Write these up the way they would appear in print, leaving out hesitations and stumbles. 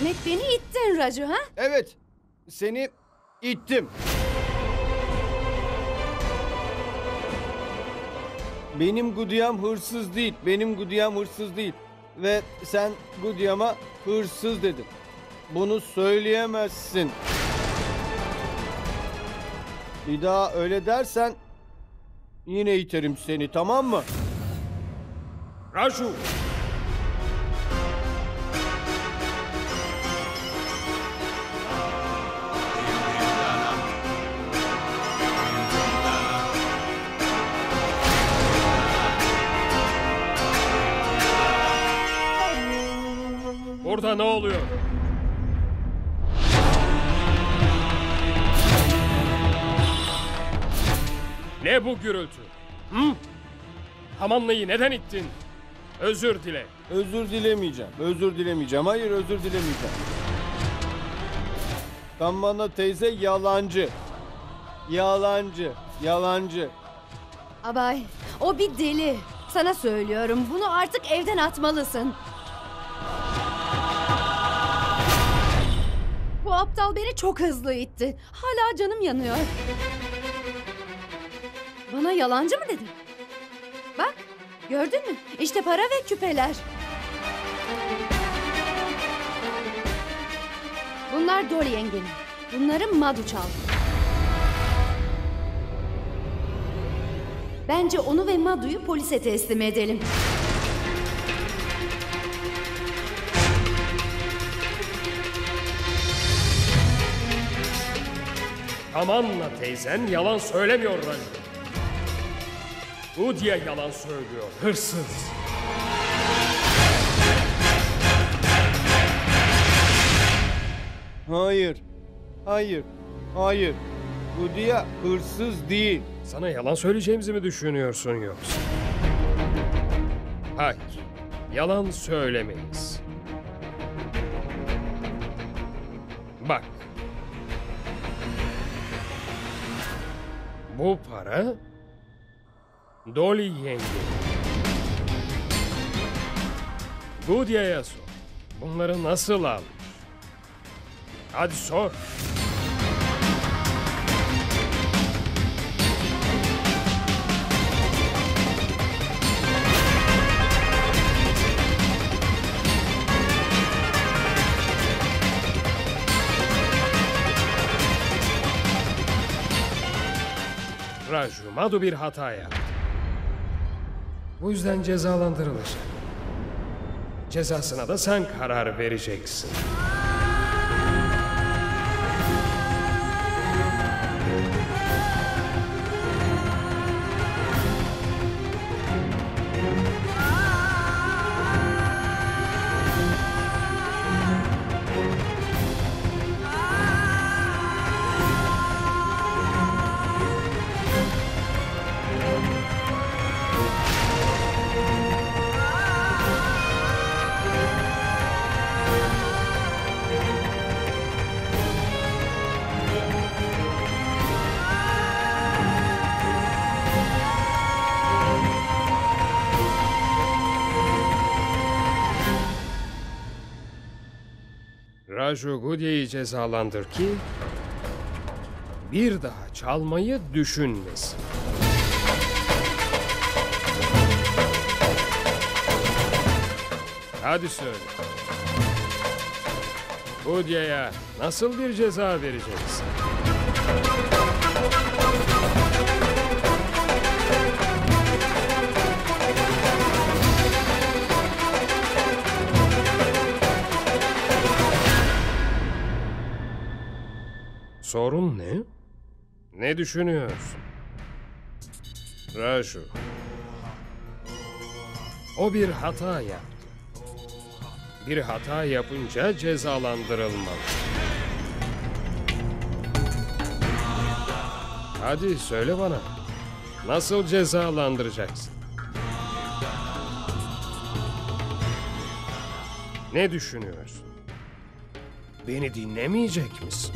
Demek beni ittin Raju ha? Evet, seni ittim. Benim Gudiyam hırsız değil, benim Gudiyam hırsız değil. Ve sen Gudiyam'a hırsız dedin. Bunu söyleyemezsin. Bir daha öyle dersen yine iterim seni, tamam mı? Raju! Burada ne oluyor? Ne bu gürültü? Hı? Hamanlıyı neden ittin? Özür dile. Özür dilemeyeceğim. Özür dilemeyeceğim. Hayır, özür dilemeyeceğim. Tamana teyze yalancı. Yalancı. Yalancı. Abay, o bir deli. Sana söylüyorum. Bunu artık evden atmalısın. Bu aptal beni çok hızlı itti. Hala canım yanıyor. Bana yalancı mı dedin? Bak, gördün mü? İşte para ve küpeler. Bunlar Dori yengenin. Bunları Madhu çaldı. Bence onu ve Madhu'yu polise teslim edelim. Amanla teyzen yalan söylemiyor Raju. Bu diye yalan söylüyor, hırsız. Hayır, hayır, hayır. Bu diye hırsız değil. Sana yalan söyleyeceğimizi mi düşünüyorsun yoksa? Hayır, yalan söylemeyiz. Bak. Bu para... Doli yenge. Gudya'ya sor. Bunları nasıl almış? Hadi sor. Raju, Madhu bir hata yaptı. Bu yüzden cezalandırılacak. Cezasına da sen karar vereceksin. Raju Gudya'yı cezalandır ki bir daha çalmayı düşünmesin. Hadi söyle. Gudya'ya nasıl bir ceza vereceksin? Sorun ne? Ne düşünüyorsun? Raju. O bir hata yaptı. Bir hata yapınca cezalandırılmalı. Hadi söyle bana. Nasıl cezalandıracaksın? Ne düşünüyorsun? Beni dinlemeyecek misin?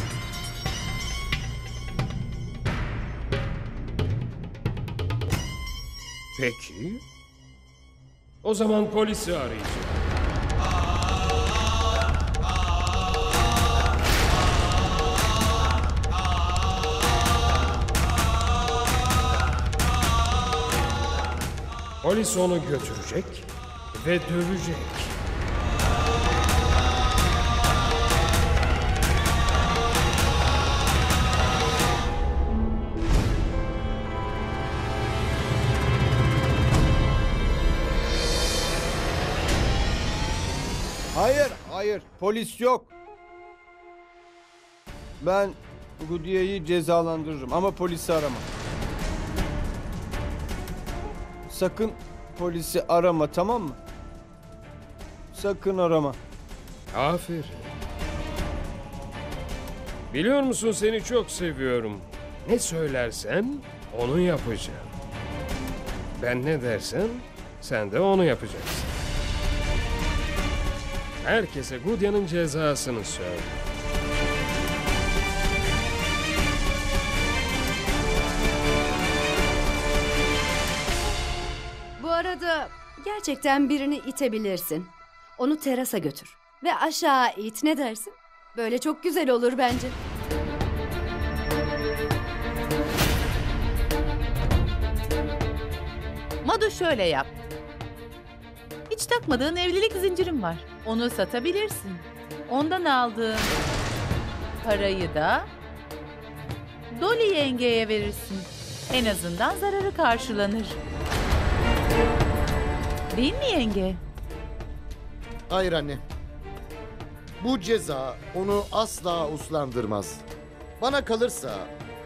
Peki. O zaman polisi arayacağım. Polis onu götürecek ve dövecek. Hayır, hayır. Polis yok. Ben Gudiye'yi cezalandırırım ama polisi arama. Sakın polisi arama, tamam mı? Sakın arama. Aferin. Biliyor musun, seni çok seviyorum. Ne söylersem onu yapacağım. Ben ne dersem sen de onu yapacaksın. Herkese Gudya'nın cezasını söyle. Bu arada gerçekten birini itebilirsin. Onu terasa götür ve aşağı it, ne dersin? Böyle çok güzel olur bence. Madhu, şöyle yap. Hiç takmadığın evlilik zincirim var. Onu satabilirsin. Ondan aldığın parayı da Dolly yengeye verirsin. En azından zararı karşılanır. Değil mi yenge? Hayır anne. Bu ceza onu asla uslandırmaz. Bana kalırsa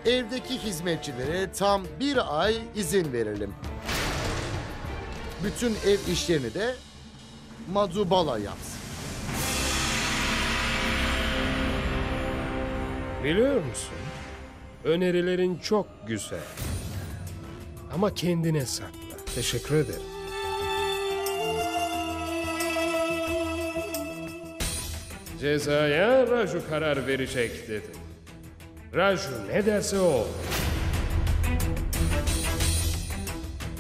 evdeki hizmetçilere tam bir ay izin verelim. Bütün ev işlerini de Madhu Bala yapsın. Biliyor musun? Önerilerin çok güzel. Ama kendine sakla. Teşekkür ederim. Cezaya Raju karar verecek dedi. Raju ne derse o.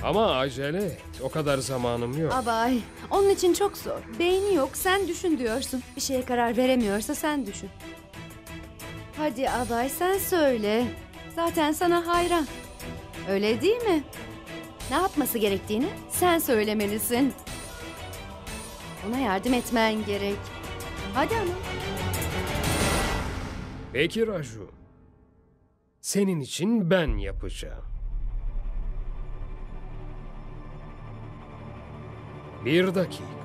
Ama acele et. O kadar zamanım yok. Abay, onun için çok zor. Beyni yok, sen düşün diyorsun. Bir şeye karar veremiyorsa sen düşün. Hadi abay, sen söyle. Zaten sana hayran. Öyle değil mi? Ne yapması gerektiğini sen söylemelisin. Ona yardım etmen gerek. Hadi ama. Peki Raju. Senin için ben yapacağım. Bir dakika.